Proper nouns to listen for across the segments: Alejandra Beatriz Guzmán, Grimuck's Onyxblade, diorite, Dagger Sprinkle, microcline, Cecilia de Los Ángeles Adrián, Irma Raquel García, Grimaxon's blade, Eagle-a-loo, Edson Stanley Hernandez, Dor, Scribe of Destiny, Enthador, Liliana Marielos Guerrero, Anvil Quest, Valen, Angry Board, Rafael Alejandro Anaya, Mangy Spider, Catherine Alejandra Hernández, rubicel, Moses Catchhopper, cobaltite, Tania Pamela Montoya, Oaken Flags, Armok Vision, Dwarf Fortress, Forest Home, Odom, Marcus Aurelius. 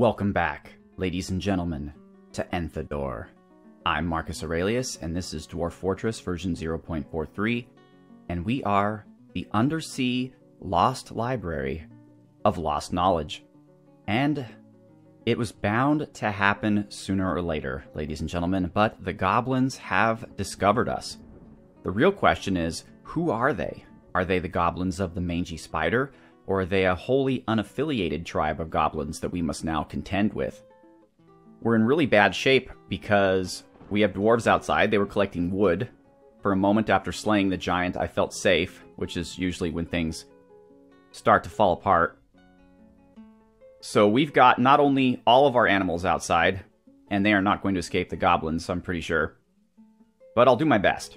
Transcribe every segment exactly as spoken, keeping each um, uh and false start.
Welcome back, ladies and gentlemen, to Enthador. I'm Marcus Aurelius, and this is Dwarf Fortress version zero point four three, and we are the Undersea Lost Library of Lost Knowledge. And it was bound to happen sooner or later, ladies and gentlemen, but the goblins have discovered us. The real question is, who are they? Are they the goblins of the Mangy Spider? Or are they a wholly unaffiliated tribe of goblins that we must now contend with? We're in really bad shape because we have dwarves outside. They were collecting wood. For a moment after slaying the giant, I felt safe, which is usually when things start to fall apart. So we've got not only all of our animals outside, and they are not going to escape the goblins, I'm pretty sure. But I'll do my best.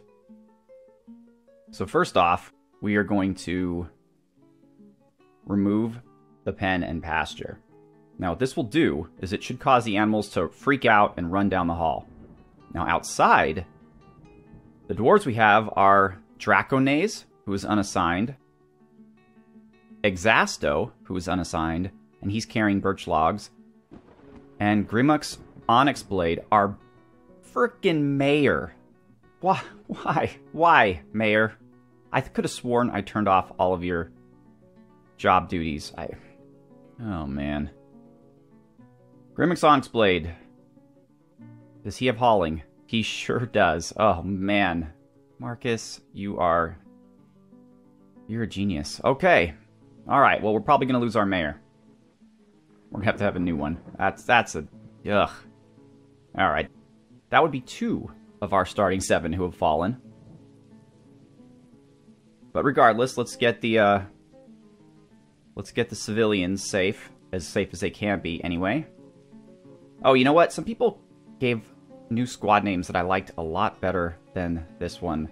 So first off, we are going to remove the pen and pasture. Now what this will do is it should cause the animals to freak out and run down the hall. Now outside, the dwarves we have are Draconase, who is unassigned, Exasto, who is unassigned, and he's carrying birch logs, and Grimuck's Onyxblade, our frickin' mayor. Why? Why? Why, mayor? I could have sworn I turned off all of your job duties. I... Oh, man. Grimaxon's blade. Does he have hauling? He sure does. Oh, man. Marcus, you are... You're a genius. Okay. Alright, well, we're probably going to lose our mayor. We're going to have to have a new one. That's... That's a... Ugh. Alright. That would be two of our starting seven who have fallen. But regardless, let's get the, uh... Let's get the civilians safe, as safe as they can be, anyway. Oh, you know what? Some people gave new squad names that I liked a lot better than this one.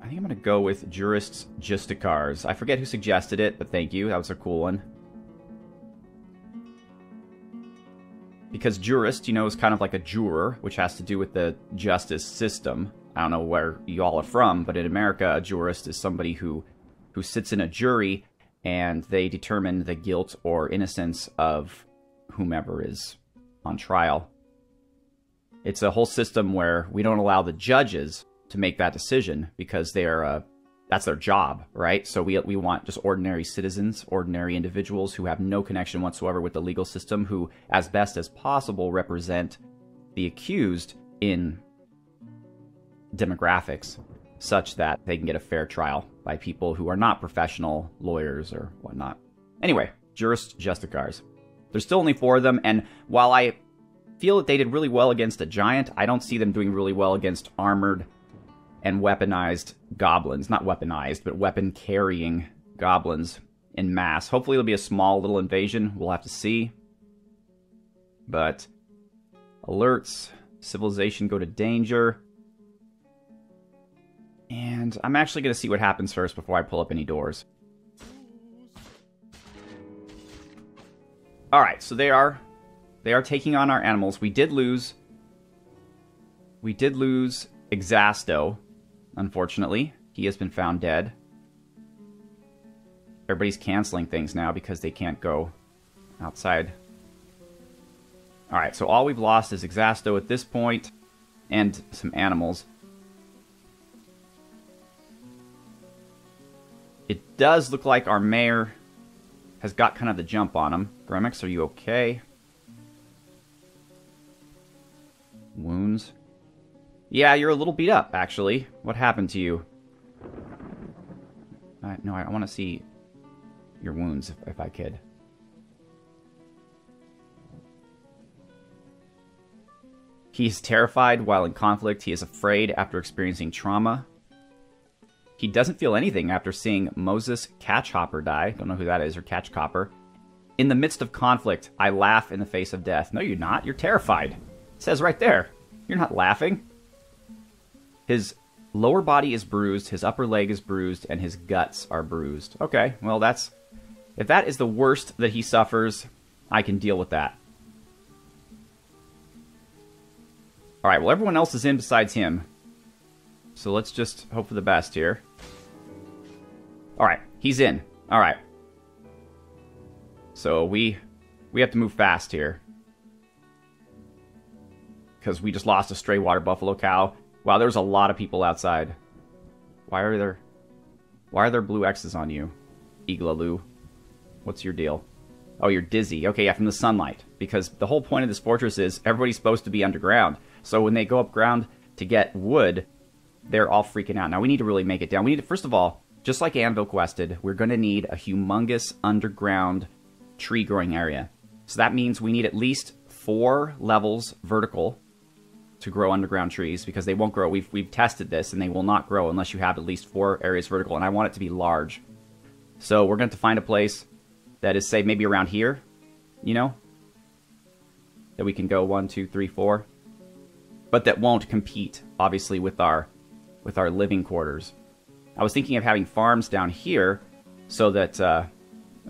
I think I'm gonna go with Jurist's Justicars. I forget who suggested it, but thank you. That was a cool one. Because jurist, you know, is kind of like a juror, which has to do with the justice system. I don't know where you all are from, but in America, a jurist is somebody who, who sits in a jury and they determine the guilt or innocence of whomever is on trial. It's a whole system where we don't allow the judges to make that decision because they are, uh, that's their job, right? So we, we want just ordinary citizens, ordinary individuals who have no connection whatsoever with the legal system, who, as best as possible, represent the accused in demographics such that they can get a fair trial by people who are not professional lawyers or whatnot. Anyway, Jurist's Justicars. There's still only four of them, and while I feel that they did really well against a giant, I don't see them doing really well against armored and weaponized goblins. Not weaponized, but weapon-carrying goblins en masse. Hopefully it'll be a small little invasion. We'll have to see. But alerts, civilization go to danger. And I'm actually going to see what happens first before I pull up any doors. Alright, so they are they are taking on our animals. We did lose... We did lose Exasto, unfortunately. He has been found dead. Everybody's canceling things now because they can't go outside. Alright, so all we've lost is Exasto at this point, and some animals. It does look like our mayor has got kind of the jump on him. Grimax, are you okay? Wounds. Yeah, you're a little beat up, actually. What happened to you? Uh, no, I, I want to see your wounds, if, if I could. He is terrified while in conflict. He is afraid after experiencing trauma. He doesn't feel anything after seeing Moses Catchhopper die. Don't know who that is, or Catchhopper. In the midst of conflict, I laugh in the face of death. No, you're not. You're terrified. It says right there. You're not laughing. His lower body is bruised, his upper leg is bruised, and his guts are bruised. Okay, well, that's... If that is the worst that he suffers, I can deal with that. Alright, well, everyone else is in besides him. So let's just hope for the best here. Alright, he's in. Alright. So we we have to move fast here. Because we just lost a stray water buffalo cow. Wow, there's a lot of people outside. Why are there... Why are there blue X's on you, Eagle-a-loo? What's your deal? Oh, you're dizzy. Okay, yeah, from the sunlight. Because the whole point of this fortress is everybody's supposed to be underground. So when they go up ground to get wood, they're all freaking out. Now, we need to really make it down. We need to, first of all, just like Anvil Quested, we're going to need a humongous underground tree-growing area. So that means we need at least four levels vertical to grow underground trees, because they won't grow. We've, we've tested this, and they will not grow unless you have at least four areas vertical, and I want it to be large. So we're going to find a place that is, say, maybe around here, you know, that we can go one, two, three, four, but that won't compete, obviously, with our with our living quarters. I was thinking of having farms down here so that uh,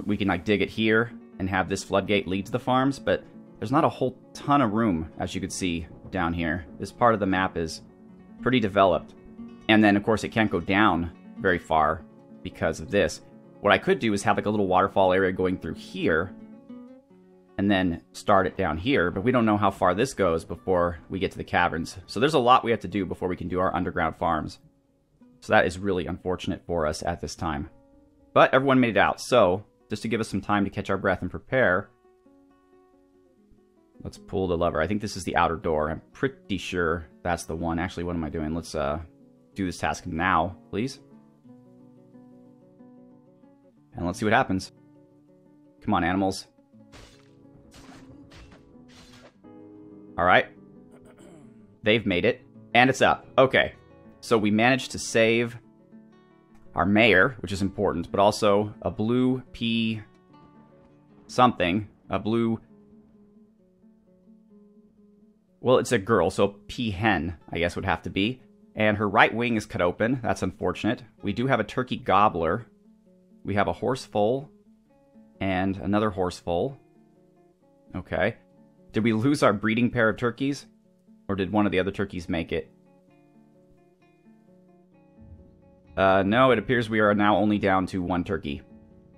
we can, like, dig it here and have this floodgate lead to the farms, but there's not a whole ton of room, as you can see down here. This part of the map is pretty developed. And then, of course, it can't go down very far because of this. What I could do is have, like, a little waterfall area going through here and then start it down here, but we don't know how far this goes before we get to the caverns. So there's a lot we have to do before we can do our underground farms. So that is really unfortunate for us at this time. But everyone made it out, so just to give us some time to catch our breath and prepare, let's pull the lever. I think this is the outer door. I'm pretty sure that's the one. Actually, what am I doing? Let's uh, do this task now, please. And let's see what happens. Come on, animals. All right. They've made it. And it's up. Okay. So we managed to save our mayor, which is important, but also a blue pea something. A blue... Well, it's a girl, so peahen, I guess, would have to be. And her right wing is cut open. That's unfortunate. We do have a turkey gobbler. We have a horse foal. And another horse foal. Okay. Did we lose our breeding pair of turkeys? Or did one of the other turkeys make it? Uh, no, it appears we are now only down to one turkey.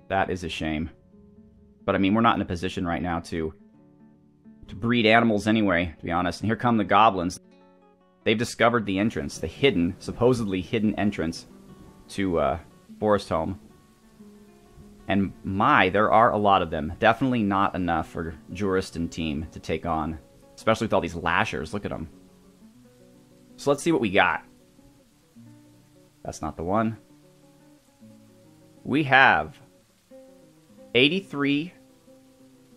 That is a shame. But, I mean, we're not in a position right now to... to breed animals anyway, to be honest. And here come the goblins. They've discovered the entrance, the hidden, supposedly hidden entrance to uh, Forest Home. And my, there are a lot of them. Definitely not enough for Jurist and team to take on, especially with all these lashers. Look at them. So let's see what we got. That's not the one. We have eighty-three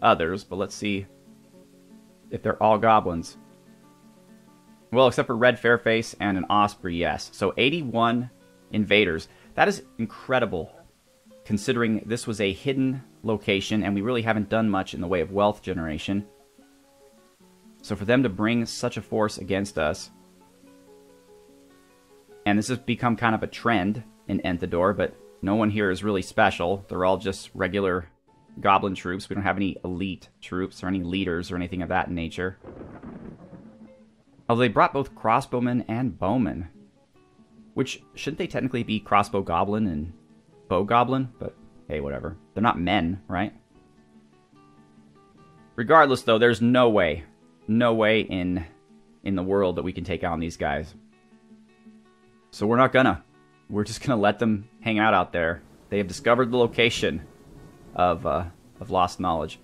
others, but let's see if they're all goblins. Well, except for Red Fairface and an Osprey, yes. So eighty-one invaders. That is incredible, considering this was a hidden location, and we really haven't done much in the way of wealth generation. So for them to bring such a force against us... And this has become kind of a trend in Enthador, but no one here is really special. They're all just regular... goblin troops. We don't have any elite troops or any leaders or anything of that nature. Although they brought both crossbowmen and bowmen. Which, shouldn't they technically be crossbow goblin and bow goblin? But, hey, whatever. They're not men, right? Regardless, though, there's no way. No way in, in the world that we can take on these guys. So we're not gonna. We're just gonna let them hang out out there. They have discovered the location of uh, of lost knowledge.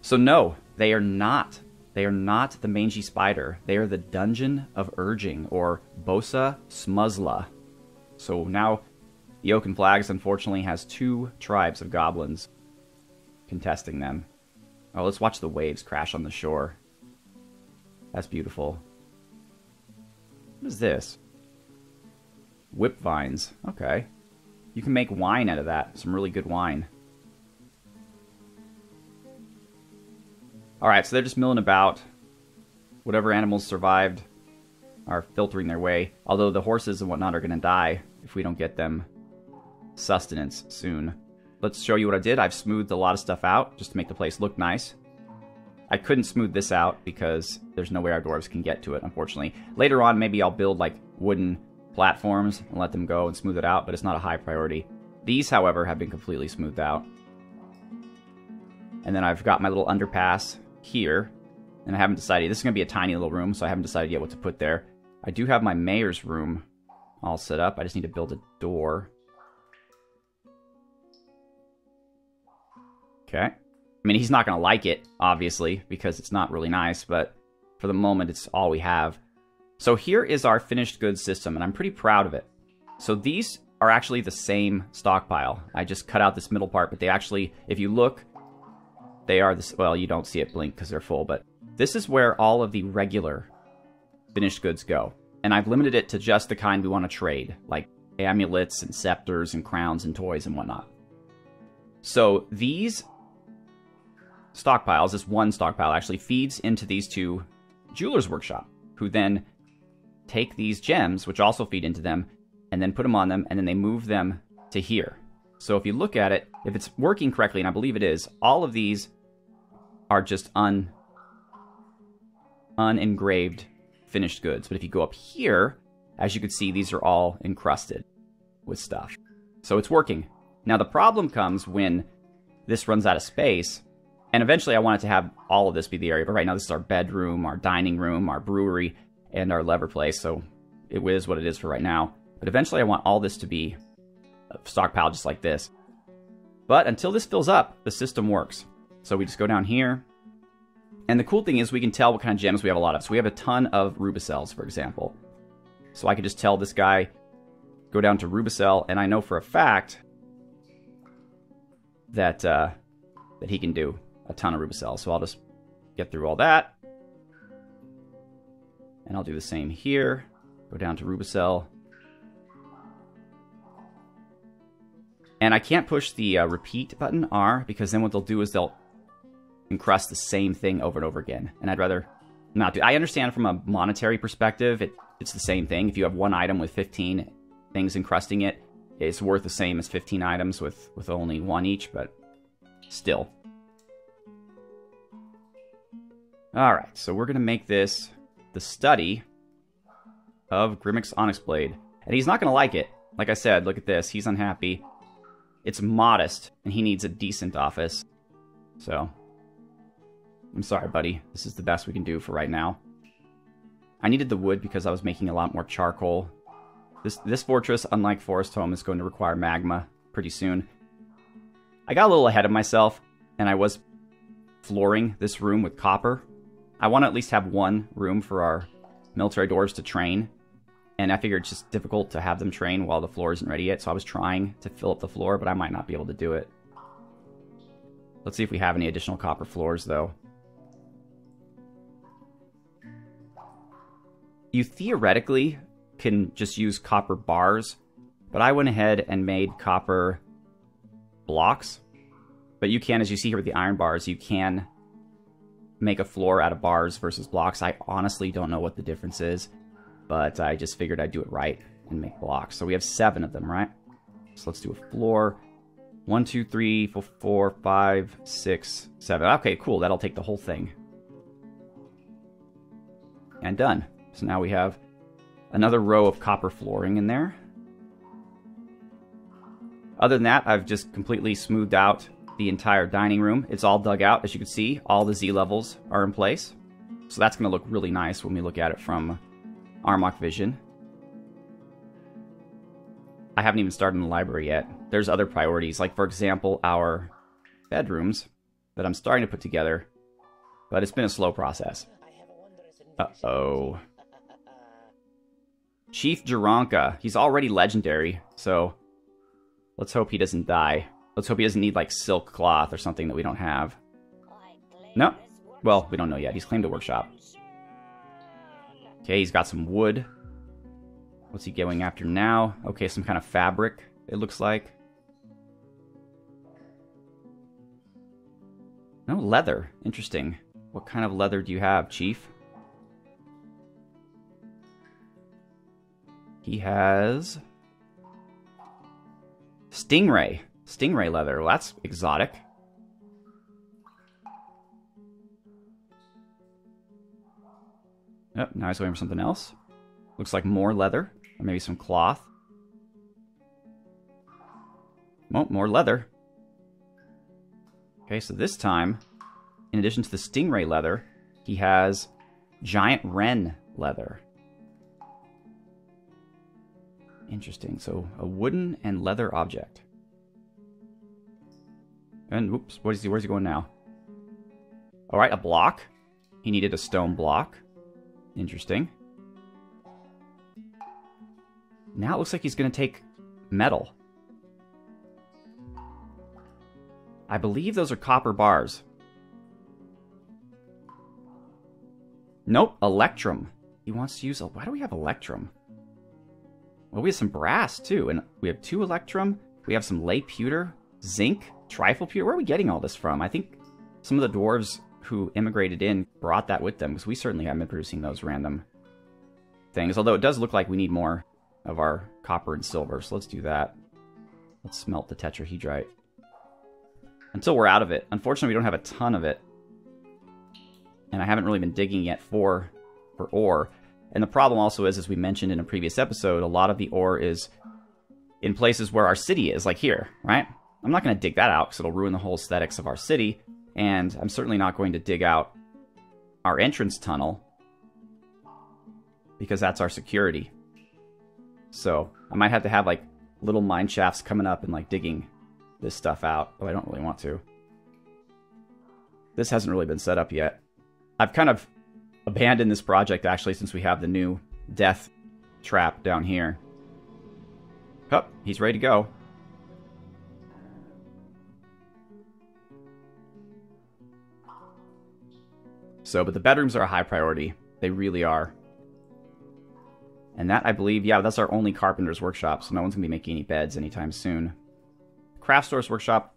So no, they are not. They are not the Mangy Spider. They are the Dungeon of Urging, or Bosa Smuzzla. So now, the Oaken Flags, unfortunately, has two tribes of goblins contesting them. Oh, let's watch the waves crash on the shore. That's beautiful. What is this? Whip vines. Okay. You can make wine out of that. Some really good wine. Alright, so they're just milling about. Whatever animals survived are filtering their way. Although the horses and whatnot are going to die if we don't get them sustenance soon. Let's show you what I did. I've smoothed a lot of stuff out just to make the place look nice. I couldn't smooth this out because there's no way our dwarves can get to it, unfortunately. Later on, maybe I'll build, like, wooden platforms and let them go and smooth it out, but it's not a high priority. These, however, have been completely smoothed out. And then I've got my little underpass here. And I haven't decided. This is going to be a tiny little room, so I haven't decided yet what to put there. I do have my mayor's room all set up. I just need to build a door. Okay. I mean, he's not going to like it, obviously, because it's not really nice, but for the moment, it's all we have. So here is our finished goods system, and I'm pretty proud of it. So these are actually the same stockpile. I just cut out this middle part, but they actually, if you look, they are this. Well, you don't see it blink because they're full, but this is where all of the regular finished goods go. And I've limited it to just the kind we want to trade, like amulets and scepters and crowns and toys and whatnot. So these stockpiles, this one stockpile actually feeds into these two jewelers' workshop, who then take these gems, which also feed into them, and then put them on them, and then they move them to here. So if you look at it, if it's working correctly, and I believe it is, all of these are just un, unengraved finished goods. But if you go up here, as you can see, these are all encrusted with stuff. So it's working. Now the problem comes when this runs out of space, and eventually I wanted to have all of this be the area, but right now this is our bedroom, our dining room, our brewery, and our lever place, so it is what it is for right now. But eventually I want all this to be a stockpile just like this. But until this fills up, the system works. So we just go down here, and the cool thing is we can tell what kind of gems we have a lot of. So we have a ton of rubicels, for example. So I could just tell this guy, go down to rubicel, and I know for a fact that, uh, that he can do a ton of rubicels. So I'll just get through all that. And I'll do the same here. Go down to rubicel. And I can't push the uh, repeat button, R, because then what they'll do is they'll encrust the same thing over and over again. And I'd rather not do it. I understand from a monetary perspective, it, it's the same thing. If you have one item with fifteen things encrusting it, it's worth the same as fifteen items with, with only one each, but still. All right, so we're going to make this the study of Grimuck's Onyxblade. And he's not going to like it. Like I said, look at this. He's unhappy. It's modest, and he needs a decent office. So, I'm sorry, buddy. This is the best we can do for right now. I needed the wood because I was making a lot more charcoal. This, this fortress, unlike Forest Home, is going to require magma pretty soon. I got a little ahead of myself, and I was flooring this room with copper. I want to at least have one room for our military dwarves to train, and I figured it's just difficult to have them train while the floor isn't ready yet, so I was trying to fill up the floor, but I might not be able to do it. Let's see if we have any additional copper floors, though. You theoretically can just use copper bars, but I went ahead and made copper blocks. But you can, as you see here with the iron bars, you can make a floor out of bars versus blocks. I honestly don't know what the difference is, but I just figured I'd do it right and make blocks. So we have seven of them, right? So let's do a floor. One, two, three, four, four, five, six, seven. Okay, cool. That'll take the whole thing. And done. So now we have another row of copper flooring in there. Other than that, I've just completely smoothed out the entire dining room. It's all dug out, as you can see. All the Z-levels are in place. So that's going to look really nice when we look at it from Armok Vision. I haven't even started in the library yet. There's other priorities, like, for example, our bedrooms that I'm starting to put together. But it's been a slow process. Uh-oh. Chief Jeronka. He's already legendary, so let's hope he doesn't die. Let's hope he doesn't need, like, silk cloth or something that we don't have. No. Well, we don't know yet. He's claimed a workshop. Okay, he's got some wood. What's he going after now? Okay, some kind of fabric, it looks like. No, leather. Interesting. What kind of leather do you have, Chief? He has Stingray. Stingray leather. Well, that's exotic. Oh, now he's waiting for something else. Looks like more leather. Or maybe some cloth. Oh, more leather. Okay, so this time, in addition to the stingray leather, he has giant wren leather. Interesting. So a wooden and leather object. And whoops, what is he, where's he going now? All right, a block. He needed a stone block. Interesting. Now it looks like he's going to take metal. I believe those are copper bars. Nope, electrum. He wants to use a... Why do we have electrum? Well, we have some brass, too. And we have two electrum. We have some lay pewter, zinc, trifle pewter. Where are we getting all this from? I think some of the dwarves who immigrated in brought that with them, because we certainly haven't been producing those random things. Although it does look like we need more of our copper and silver, so let's do that. Let's smelt the tetrahedrite. Until we're out of it. Unfortunately, we don't have a ton of it. And I haven't really been digging yet for, for ore. And the problem also is, as we mentioned in a previous episode, a lot of the ore is in places where our city is, like here, right? I'm not going to dig that out because it'll ruin the whole aesthetics of our city. And I'm certainly not going to dig out our entrance tunnel because that's our security. So I might have to have like little mine shafts coming up and like digging this stuff out. Oh, I don't really want to. This hasn't really been set up yet. I've kind of abandoned this project, actually, since we have the new death trap down here. Oh, he's ready to go. So, but the bedrooms are a high priority. They really are. And that, I believe, yeah, that's our only carpenter's workshop, so no one's going to be making any beds anytime soon. Craft store's workshop,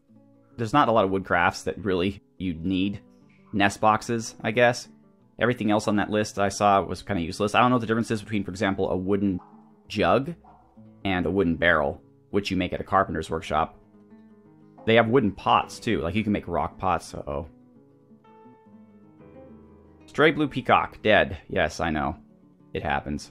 there's not a lot of wood crafts that really you'd need. Nest boxes, I guess. Everything else on that list I saw was kind of useless. I don't know what the difference is between, for example, a wooden jug and a wooden barrel, which you make at a carpenter's workshop. They have wooden pots, too. Like, you can make rock pots. Uh-oh. Stray blue peacock. Dead. Yes, I know. It happens.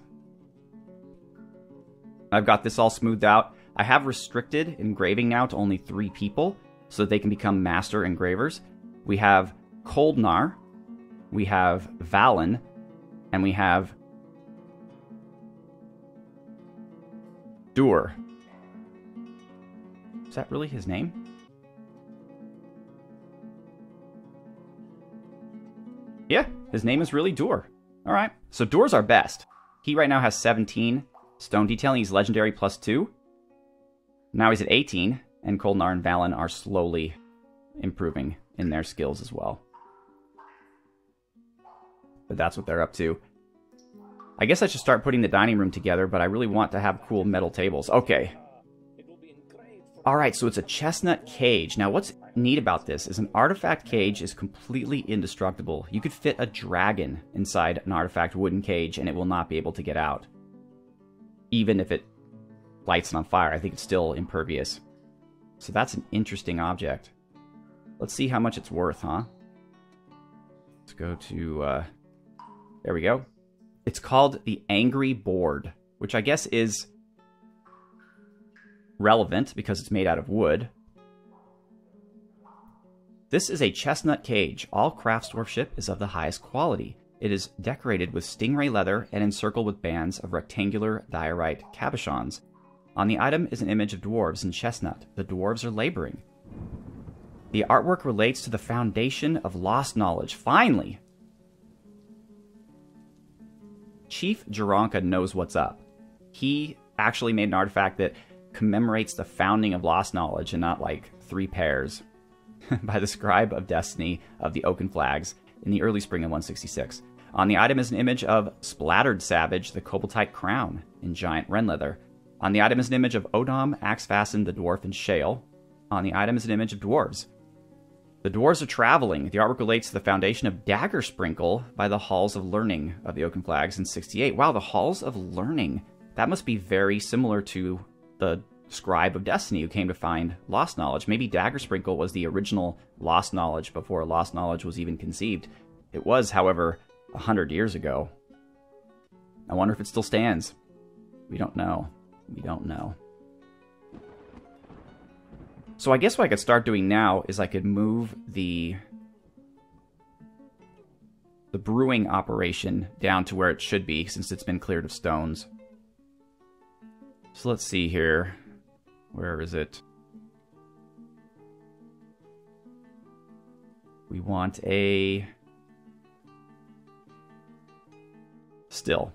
I've got this all smoothed out. I have restricted engraving now to only three people so that they can become master engravers. We have Koldnar, we have Valen, and we have Dor. Is that really his name? Yeah, his name is really Dor. All right, so Dor's our best. He right now has seventeen stone detailing. He's legendary plus two. Now he's at eighteen, and Koldnar and Valen are slowly improving in their skills as well. But that's what they're up to. I guess I should start putting the dining room together, but I really want to have cool metal tables. Okay. Alright, so it's a chestnut cage. Now what's neat about this is an artifact cage is completely indestructible. You could fit a dragon inside an artifact wooden cage and it will not be able to get out. Even if it lights it on fire, I think it's still impervious. So that's an interesting object. Let's see how much it's worth, huh? Let's go to, uh, there we go. It's called the Angry Board, which I guess is relevant because it's made out of wood. This is a chestnut cage. All craftsmanship is of the highest quality. It is decorated with stingray leather and encircled with bands of rectangular diorite cabochons. On the item is an image of dwarves in chestnut. The dwarves are laboring. The artwork relates to the foundation of lost knowledge. Finally! Chief Jeronka knows what's up. He actually made an artifact that commemorates the founding of lost knowledge and not like three pairs by the Scribe of Destiny of the Oaken Flags in the early spring of one sixty-six. On the item is an image of Splattered Savage, the Cobaltite Crown, in giant wren leather. On the item is an image of Odom, Axe Fastened, the Dwarf, in shale. On the item is an image of dwarves. The dwarves are traveling. The artwork relates to the foundation of Dagger Sprinkle by the Halls of Learning of the Oaken Flags in sixty-eight. Wow, the Halls of Learning. That must be very similar to the Scribe of Destiny who came to find lost knowledge. Maybe Dagger Sprinkle was the original lost knowledge before lost knowledge was even conceived. It was, however, a hundred years ago. I wonder if it still stands. We don't know. We don't know. So I guess what I could start doing now is I could move the the brewing operation down to where it should be, since it's been cleared of stones. So let's see here. Where is it? We want a... still.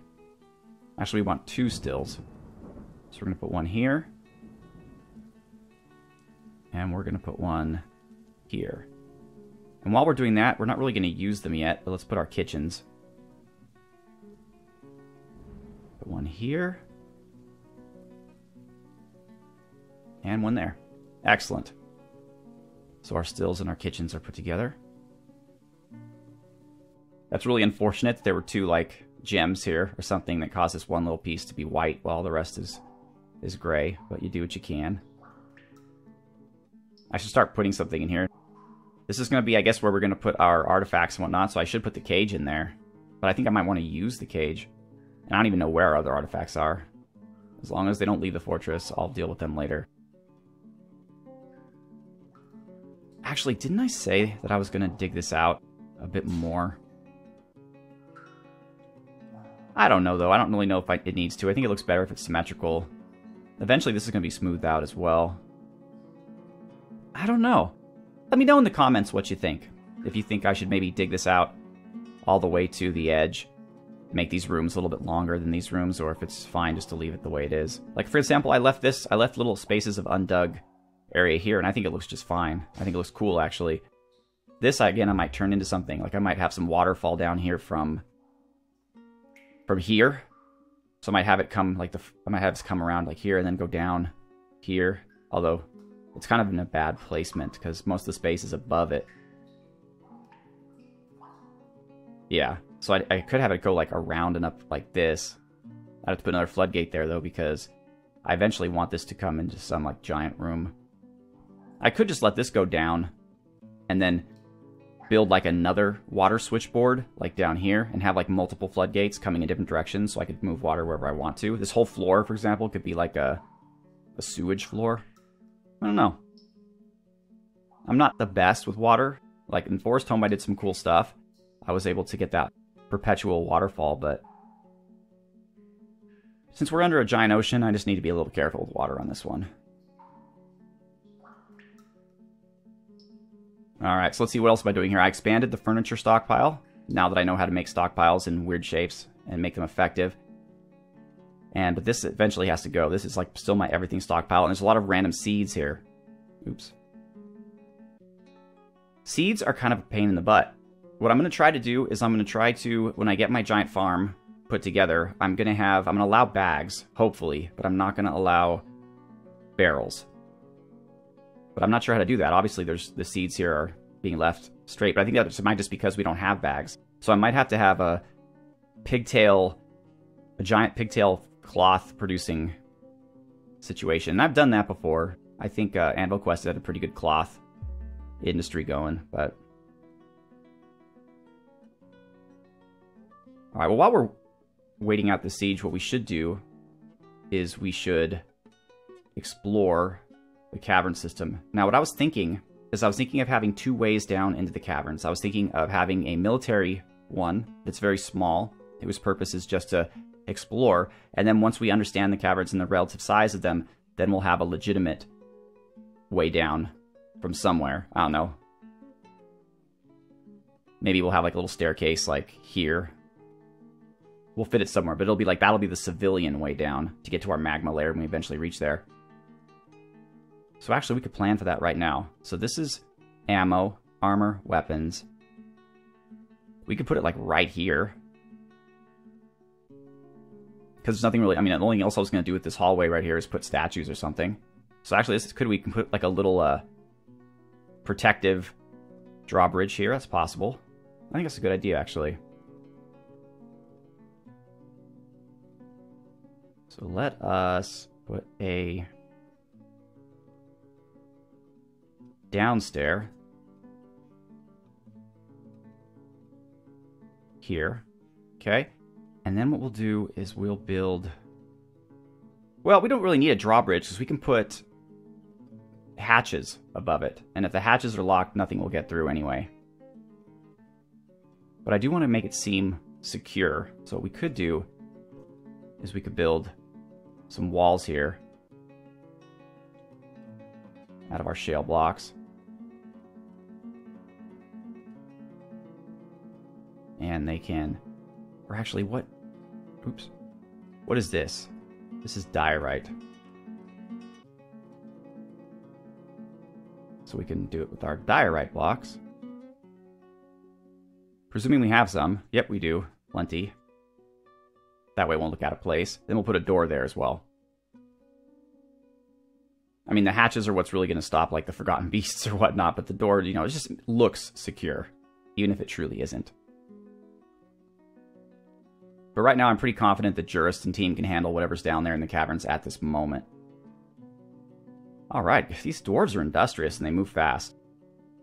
Actually, we want two stills. So we're going to put one here. And we're going to put one here. And while we're doing that, we're not really going to use them yet, but let's put our kitchens. Put one here. And one there. Excellent. So our stills and our kitchens are put together. That's really unfortunate. There were two, like, gems here or something that causes one little piece to be white while the rest is, is gray. But you do what you can. I should start putting something in here. This is going to be, I guess, where we're going to put our artifacts and whatnot, so I should put the cage in there. But I think I might want to use the cage. And I don't even know where our other artifacts are. As long as they don't leave the fortress, I'll deal with them later. Actually, didn't I say that I was going to dig this out a bit more? I don't know, though. I don't really know if I, it needs to. I think it looks better if it's symmetrical. Eventually, this is going to be smoothed out as well. I don't know. Let me know in the comments what you think. If you think I should maybe dig this out all the way to the edge, make these rooms a little bit longer than these rooms, or if it's fine just to leave it the way it is. Like, for example, I left this, I left little spaces of undug area here, and I think it looks just fine. I think it looks cool, actually. This, again, I might turn into something. Like, I might have some water fall down here from, from here. So I might have it come, like, the, I might have it come around, like, here, and then go down here. Although... it's kind of in a bad placement, because most of the space is above it. Yeah, so I, I could have it go, like, around and up like this. I'd have to put another floodgate there, though, because I eventually want this to come into some, like, giant room. I could just let this go down, and then build, like, another water switchboard, like, down here, and have, like, multiple floodgates coming in different directions, so I could move water wherever I want to. This whole floor, for example, could be, like, a, a sewage floor. I don't know. I'm not the best with water. Like, in Forest Home, I did some cool stuff. I was able to get that perpetual waterfall, but... since we're under a giant ocean, I just need to be a little careful with water on this one. Alright, so let's see what else am I doing here. I expanded the furniture stockpile, now that I know how to make stockpiles in weird shapes and make them effective. And but this eventually has to go. This is like still my everything stockpile, and there's a lot of random seeds here. Oops. Seeds are kind of a pain in the butt. What I'm going to try to do is I'm going to try to, when I get my giant farm put together, I'm going to have, I'm going to allow bags, hopefully, but I'm not going to allow barrels. But I'm not sure how to do that. Obviously, there's the seeds here are being left straight, but I think that might just because we don't have bags. So I might have to have a pigtail, a giant pigtail cloth producing situation. And I've done that before. I think uh, Anvil Quest had a pretty good cloth industry going, but... alright, well, while we're waiting out the siege, what we should do is we should explore the cavern system. Now, what I was thinking is I was thinking of having two ways down into the caverns. I was thinking of having a military one that's very small, whose purpose is just to explore, and then once we understand the caverns and the relative size of them, then we'll have a legitimate way down from somewhere. I don't know. Maybe we'll have like a little staircase like here. We'll fit it somewhere, but it'll be like, that'll be the civilian way down to get to our magma layer when we eventually reach there. So actually we could plan for that right now. So this is ammo, armor, weapons. We could put it like right here. Because there's nothing really... I mean, the only thing else I was going to do with this hallway right here is put statues or something. So actually, this could we can put like a little uh, protective drawbridge here. That's possible. I think that's a good idea, actually. So let us put a downstairs here. Okay. And then what we'll do is we'll build... well, we don't really need a drawbridge, because we can put hatches above it. And if the hatches are locked, nothing will get through anyway. But I do want to make it seem secure. So what we could do is we could build some walls here out of our shale blocks. And they can... Or actually, what... Oops. What is this? This is diorite. So we can do it with our diorite blocks. Presuming we have some. Yep, we do. Plenty. That way it won't look out of place. Then we'll put a door there as well. I mean, the hatches are what's really going to stop, like, the Forgotten Beasts or whatnot, but the door, you know, it just looks secure, even if it truly isn't. But right now, I'm pretty confident the Jurist and team can handle whatever's down there in the caverns at this moment. Alright, these dwarves are industrious and they move fast.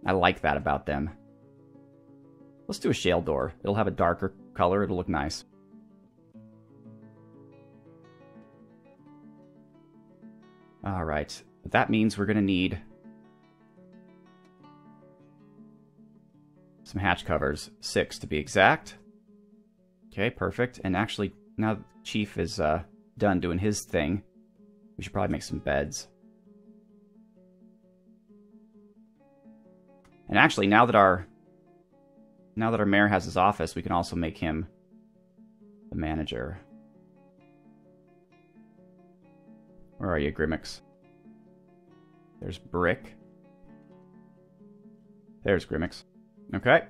I like that about them. Let's do a shale door. It'll have a darker color, it'll look nice. Alright, that means we're going to need some hatch covers. Six to be exact. Okay, perfect. And actually, now that the Chief is uh, done doing his thing, we should probably make some beds. And actually, now that our now that our mayor has his office, we can also make him the manager. Where are you, Grimuck's? There's Brick. There's Grimuck's. Okay.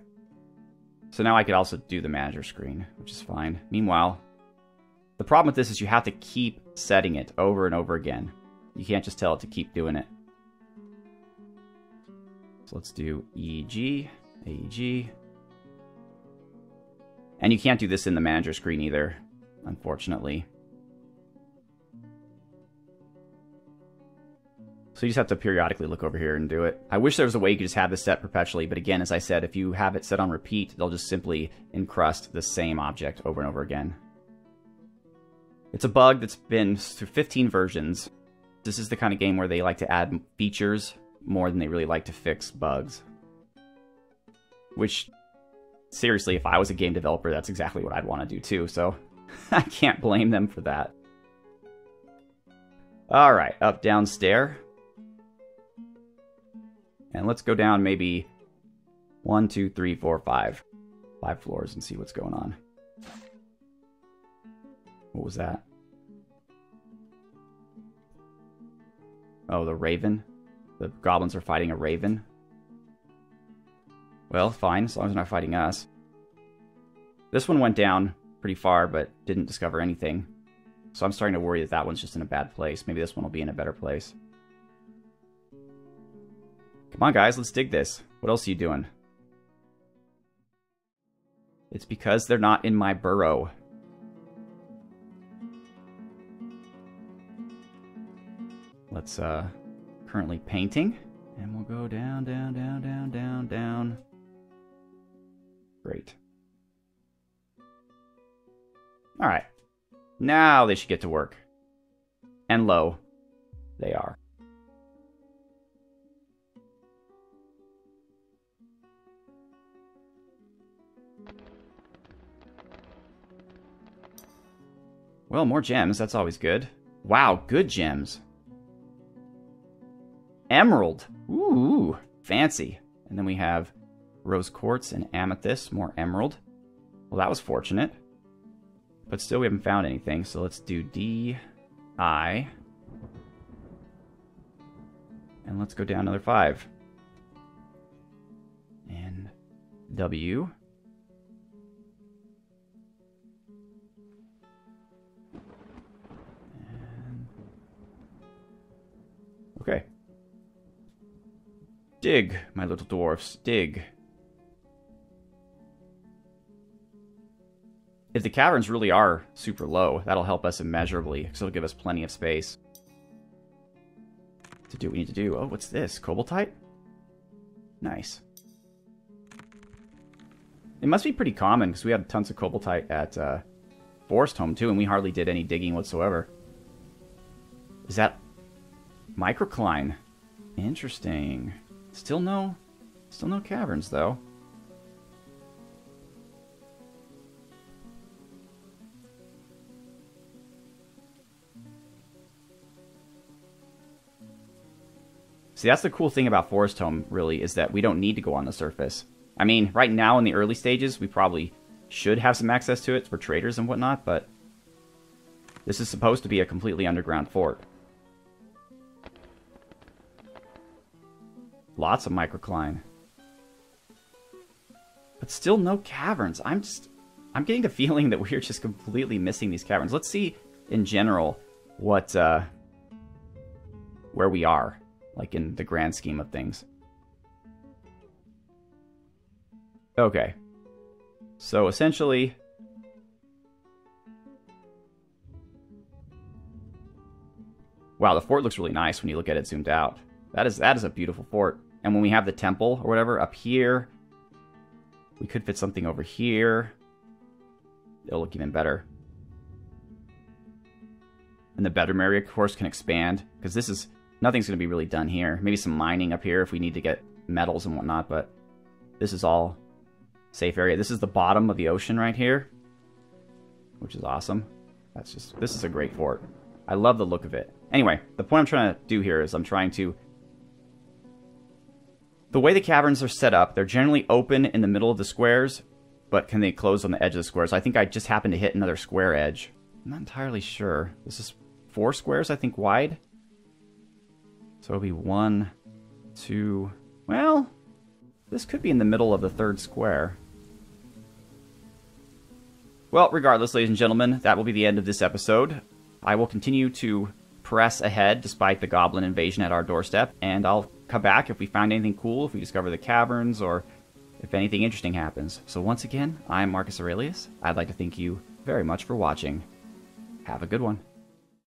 So now I could also do the manager screen, which is fine. Meanwhile, the problem with this is you have to keep setting it over and over again. You can't just tell it to keep doing it. So let's do E G, A E G. And you can't do this in the manager screen either, unfortunately. So you just have to periodically look over here and do it. I wish there was a way you could just have this set perpetually, but again, as I said, if you have it set on repeat, they'll just simply encrust the same object over and over again. It's a bug that's been through fifteen versions. This is the kind of game where they like to add features more than they really like to fix bugs. Which, seriously, if I was a game developer, that's exactly what I'd want to do too, so I can't blame them for that. Alright, up, down, stair. And let's go down maybe one, two, three, four, five. Five floors and see what's going on. What was that? Oh, the raven. The goblins are fighting a raven. Well, fine, as long as they're not fighting us. This one went down pretty far, but didn't discover anything. So I'm starting to worry that that one's just in a bad place. Maybe this one will be in a better place. Come on, guys, let's dig this. What else are you doing? It's because they're not in my burrow. Let's, uh, currently painting. And we'll go down, down, down, down, down, down. Great. All right. Now they should get to work. And lo, they are. Well, more gems. That's always good. Wow, good gems. Emerald. Ooh, fancy. And then we have rose quartz and amethyst. More emerald. Well, that was fortunate. But still, we haven't found anything. So let's do D, I. And let's go down another five. And W. Okay. Dig, my little dwarfs, dig. If the caverns really are super low, that'll help us immeasurably, because it'll give us plenty of space to do what we need to do. Oh, what's this? Cobaltite? Nice. It must be pretty common, because we had tons of cobaltite at uh, Forest Home, too, and we hardly did any digging whatsoever. Is that... microcline. Interesting. Still no... Still no caverns, though. See, that's the cool thing about Forest Home, really, is that we don't need to go on the surface. I mean, right now in the early stages, we probably should have some access to it for traders and whatnot, but this is supposed to be a completely underground fort. Lots of microcline. But still no caverns. I'm just... I'm getting the feeling that we're just completely missing these caverns. Let's see, in general, what, uh... where we are. Like, in the grand scheme of things. Okay. So, essentially... Wow, the fort looks really nice when you look at it zoomed out. That is, that is a beautiful fort. And when we have the temple or whatever up here, we could fit something over here. It'll look even better. And the bedroom area, of course, can expand. Because this is... Nothing's going to be really done here. Maybe some mining up here if we need to get metals and whatnot, but this is all safe area. This is the bottom of the ocean right here, which is awesome. That's just... This is a great fort. I love the look of it. Anyway, the point I'm trying to do here is I'm trying to... The way the caverns are set up, they're generally open in the middle of the squares, but can they close on the edge of the squares? I think I just happened to hit another square edge. I'm not entirely sure. This is four squares, I think, wide. So it'll be one, two... Well, this could be in the middle of the third square. Well, regardless, ladies and gentlemen, that will be the end of this episode. I will continue to press ahead despite the goblin invasion at our doorstep, and I'll come back if we find anything cool, if we discover the caverns, or if anything interesting happens. So once again, I'm Marcus Aurelius. I'd like to thank you very much for watching. Have a good one.